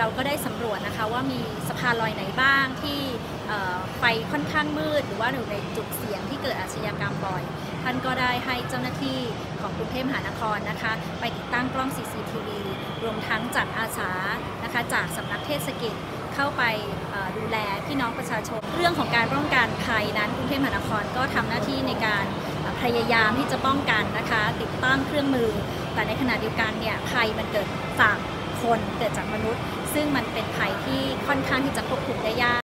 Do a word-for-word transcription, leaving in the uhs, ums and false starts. เราก็ได้สำรวจนะคะว่ามีสะพานลอยไหนบ้างที่ไฟค่อนข้างมืดหรือว่าอยู่ในจุดเสี่ยงที่เกิดอาชญากรรมบ่อยท่านก็ได้ให้เจ้าหน้าที่ของกรุงเทพมหานครนะคะไปติดตั้งกล้อง ซี ซี ที วี รวมทั้งจัดอาสานะคะจากสำนักเทศกิจเข้าไปดูแลพี่น้องประชาชนเรื่องของการป้องกันภัยนั้นกรุงเทพมหานครก็ทำหน้าที่ในการพยายามที่จะป้องกันนะคะติดตั้งเครื่องมือแต่ในขณะเดียวกันเนี่ยภัยมันเกิดจากคนเกิดจากมนุษย์ซึ่งมันเป็นภัยที่ค่อนข้างที่จะควบคุมได้ยาก